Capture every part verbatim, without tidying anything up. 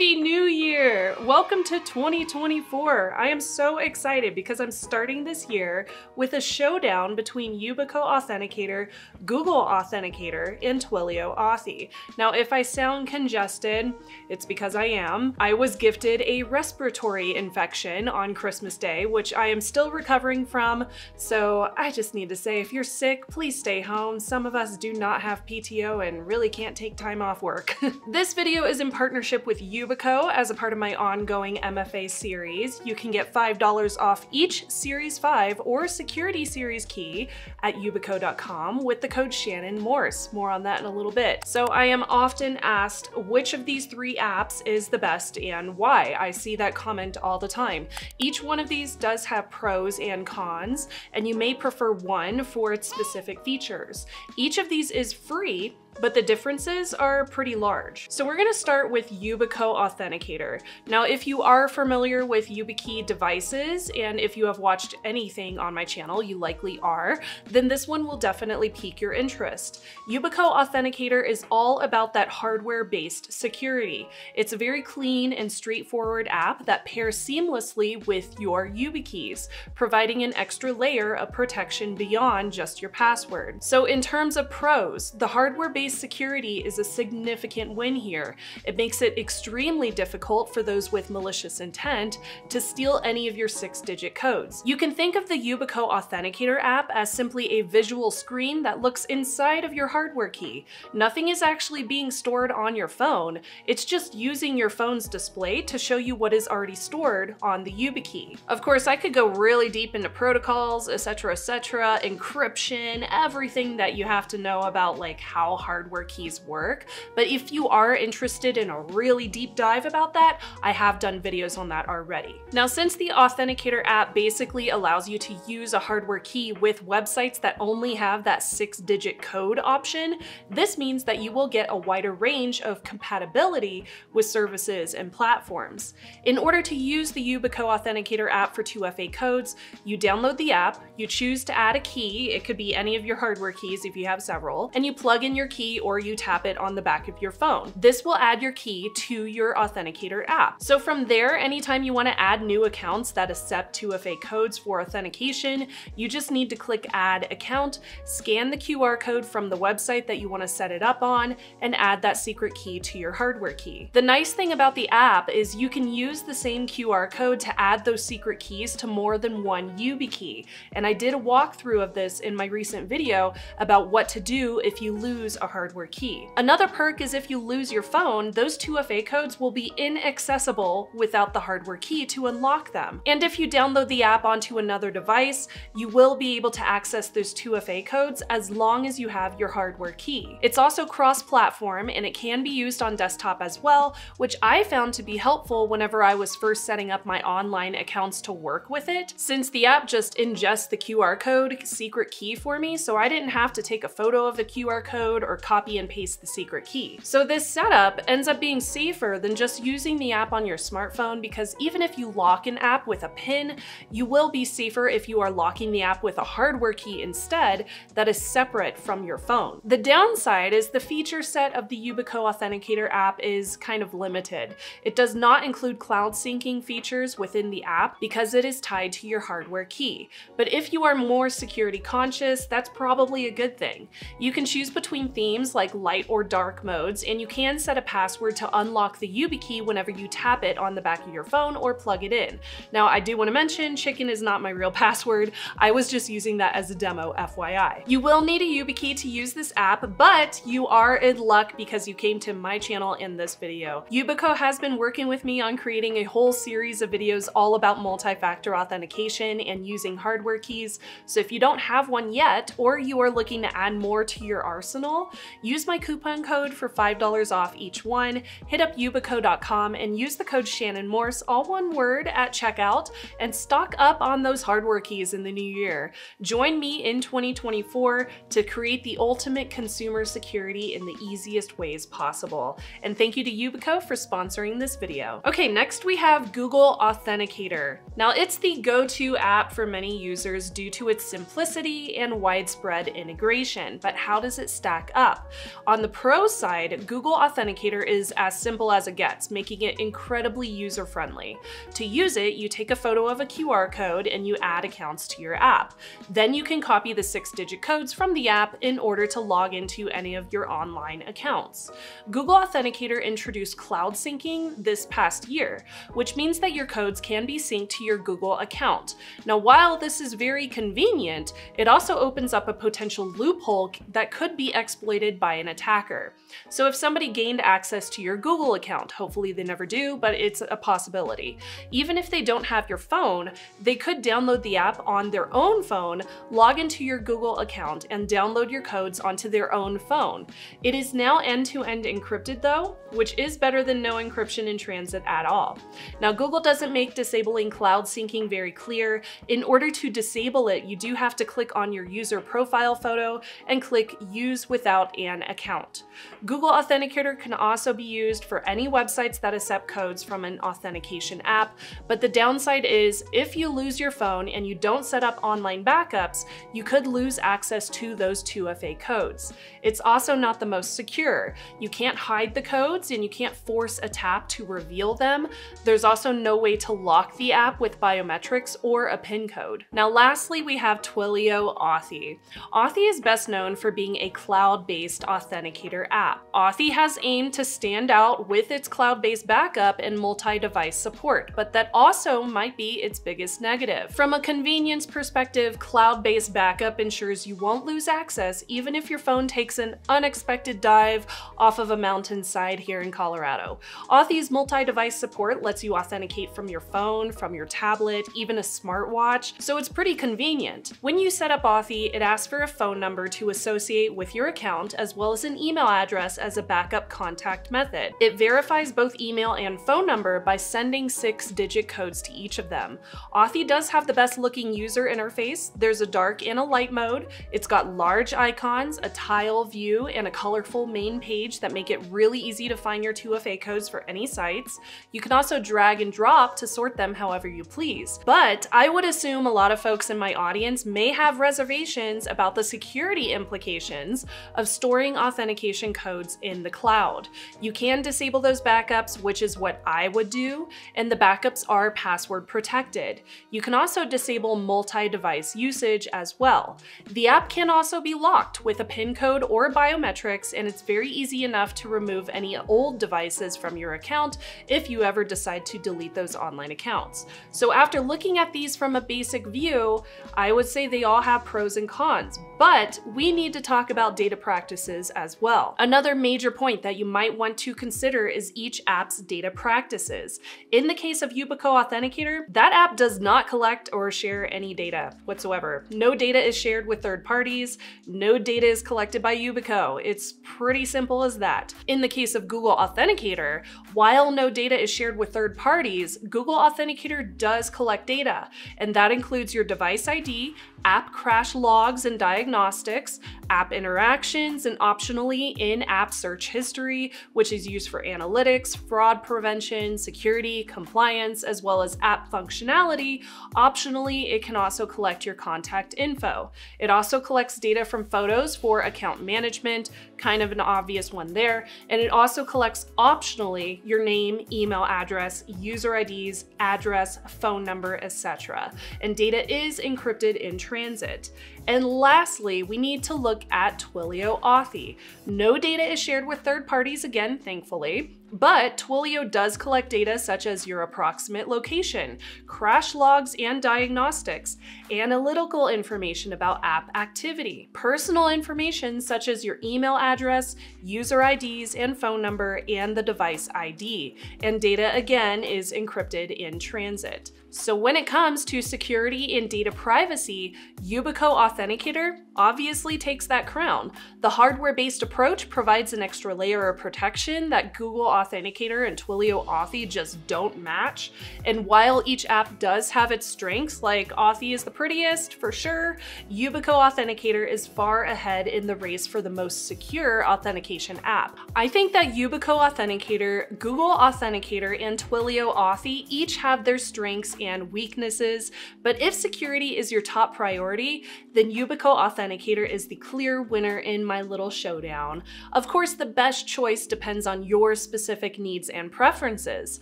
Happy New Year! Welcome to twenty twenty-four. I am so excited because I'm starting this year with a showdown between Yubico Authenticator, Google Authenticator, and Twilio Authy. Now, if I sound congested, it's because I am. I was gifted a respiratory infection on Christmas Day, which I am still recovering from. So I just need to say, if you're sick, please stay home. Some of us do not have P T O and really can't take time off work. This video is in partnership with Yubico as a part of my ongoing M F A series. You can get five dollars off each Series five or Security Series key at yubico dot com with the code Shannon Morse. More on that in a little bit. So I am often asked which of these three apps is the best and why. I see that comment all the time. Each one of these does have pros and cons, and you may prefer one for its specific features. Each of these is free, but the differences are pretty large. So we're gonna start with Yubico Authenticator. Now, if you are familiar with YubiKey devices, and if you have watched anything on my channel, you likely are, then this one will definitely pique your interest. Yubico Authenticator is all about that hardware-based security. It's a very clean and straightforward app that pairs seamlessly with your YubiKeys, providing an extra layer of protection beyond just your password. So in terms of pros, the hardware-based security is a significant win here. It makes it extremely difficult for those with malicious intent to steal any of your six-digit codes. You can think of the Yubico Authenticator app as simply a visual screen that looks inside of your hardware key. Nothing is actually being stored on your phone. It's just using your phone's display to show you what is already stored on the YubiKey. Of course, I could go really deep into protocols, et cetera, et cetera, encryption, everything that you have to know about like how hard hardware keys work. But if you are interested in a really deep dive about that, I have done videos on that already. Now, since the Authenticator app basically allows you to use a hardware key with websites that only have that six-digit code option, this means that you will get a wider range of compatibility with services and platforms. In order to use the Yubico Authenticator app for two F A codes, you download the app, you choose to add a key, it could be any of your hardware keys if you have several, and you plug in your key or you tap it on the back of your phone. This will add your key to your Authenticator app. So from there, anytime you want to add new accounts that accept two F A codes for authentication, you just need to click Add Account, scan the Q R code from the website that you want to set it up on, and add that secret key to your hardware key. The nice thing about the app is you can use the same Q R code to add those secret keys to more than one YubiKey. And I did a walkthrough of this in my recent video about what to do if you lose a hardware key. Another perk is if you lose your phone, those two F A codes will be inaccessible without the hardware key to unlock them. And if you download the app onto another device, you will be able to access those two F A codes as long as you have your hardware key. It's also cross-platform and it can be used on desktop as well, which I found to be helpful whenever I was first setting up my online accounts to work with it, since the app just ingests the Q R code secret key for me, so I didn't have to take a photo of the Q R code or copy and paste the secret key. So this setup ends up being safer than just using the app on your smartphone, because even if you lock an app with a pin, you will be safer if you are locking the app with a hardware key instead that is separate from your phone. The downside is the feature set of the Yubico Authenticator app is kind of limited. It does not include cloud syncing features within the app because it is tied to your hardware key. But if you are more security conscious, that's probably a good thing. You can choose between themes Themes like light or dark modes, and you can set a password to unlock the YubiKey whenever you tap it on the back of your phone or plug it in. Now, I do want to mention chicken is not my real password. I was just using that as a demo, F Y I. You will need a YubiKey to use this app, but you are in luck because you came to my channel in this video. Yubico has been working with me on creating a whole series of videos all about multi-factor authentication and using hardware keys. So if you don't have one yet, or you are looking to add more to your arsenal, use my coupon code for five dollars off each one. Hit up yubico dot com and use the code Shannon Morse, all one word, at checkout, and stock up on those hardware keys in the new year. Join me in twenty twenty-four to create the ultimate consumer security in the easiest ways possible. And thank you to Yubico for sponsoring this video. Okay, next we have Google Authenticator. Now, it's the go-to app for many users due to its simplicity and widespread integration, but how does it stack up? up. On the pro side, Google Authenticator is as simple as it gets, making it incredibly user-friendly. To use it, you take a photo of a Q R code and you add accounts to your app. Then you can copy the six-digit codes from the app in order to log into any of your online accounts. Google Authenticator introduced cloud syncing this past year, which means that your codes can be synced to your Google account. Now, while this is very convenient, it also opens up a potential loophole that could be exploited by an attacker. So if somebody gained access to your Google account, hopefully they never do, but it's a possibility. Even if they don't have your phone, they could download the app on their own phone, log into your Google account, and download your codes onto their own phone. It is now end-to-end encrypted though, which is better than no encryption in transit at all. Now, Google doesn't make disabling cloud syncing very clear. In order to disable it, you do have to click on your user profile photo and click Use Without an Account. Google Authenticator can also be used for any websites that accept codes from an authentication app, but the downside is if you lose your phone and you don't set up online backups, you could lose access to those two F A codes. It's also not the most secure. You can't hide the codes and you can't force a tap to reveal them. There's also no way to lock the app with biometrics or a PIN code. Now lastly, we have Twilio Authy. Authy is best known for being a cloud-based authenticator app. Authy has aimed to stand out with its cloud-based backup and multi-device support, but that also might be its biggest negative. From a convenience perspective, cloud-based backup ensures you won't lose access even if your phone takes an unexpected dive off of a mountainside here in Colorado. Authy's multi-device support lets you authenticate from your phone, from your tablet, even a smartwatch, so it's pretty convenient. When you set up Authy, it asks for a phone number to associate with your account as well as an email address as a backup contact method. It verifies both email and phone number by sending six-digit codes to each of them. Authy does have the best looking user interface. There's a dark and a light mode. It's got large icons, a tile view, and a colorful main page that make it really easy to find your two F A codes for any sites. You can also drag and drop to sort them however you please. But I would assume a lot of folks in my audience may have reservations about the security implications of storing authentication codes in the cloud. You can disable those backups, which is what I would do, and the backups are password protected. You can also disable multi-device usage as well. The app can also be locked with a PIN code or biometrics, and it's very easy enough to remove any old devices from your account if you ever decide to delete those online accounts. So after looking at these from a basic view, I would say they all have pros and cons, but we need to talk about data practices as well. Another major point that you might want to consider is each app's data practices. In the case of Yubico Authenticator, that app does not collect or share any data whatsoever. No data is shared with third parties. No data is collected by Yubico. It's pretty simple as that. In the case of Google Authenticator, while no data is shared with third parties, Google Authenticator does collect data, and that includes your device I D, app crash logs and diagnostics, app interactions, and optionally in-app search history, which is used for analytics, fraud prevention, security, compliance, as well as app functionality. Optionally, it can also collect your contact info. It also collects data from photos for account management, kind of an obvious one there, and it also collects optionally your name, email address, user I Ds, address, phone number, et cetera. And data is encrypted in transit. And lastly, we need to look at Twilio Authy. No data is shared with third parties again, thankfully, but Twilio does collect data such as your approximate location, crash logs and diagnostics, analytical information about app activity, personal information such as your email address, user I Ds and phone number, and the device I D. And data again is encrypted in transit. So when it comes to security and data privacy, Yubico Authenticator obviously takes that crown. The hardware-based approach provides an extra layer of protection that Google Authenticator Authenticator and Twilio Authy just don't match. And while each app does have its strengths, like Authy is the prettiest for sure, Yubico Authenticator is far ahead in the race for the most secure authentication app. I think that Yubico Authenticator, Google Authenticator, and Twilio Authy each have their strengths and weaknesses, but if security is your top priority, then Yubico Authenticator is the clear winner in my little showdown. Of course, the best choice depends on your specific needs and preferences.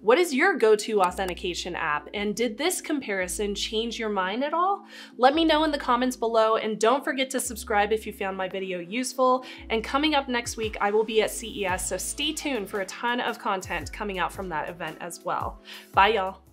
What is your go-to authentication app, and did this comparison change your mind at all? Let me know in the comments below, and don't forget to subscribe if you found my video useful. And coming up next week, I will be at C E S, so stay tuned for a ton of content coming out from that event as well. Bye, y'all.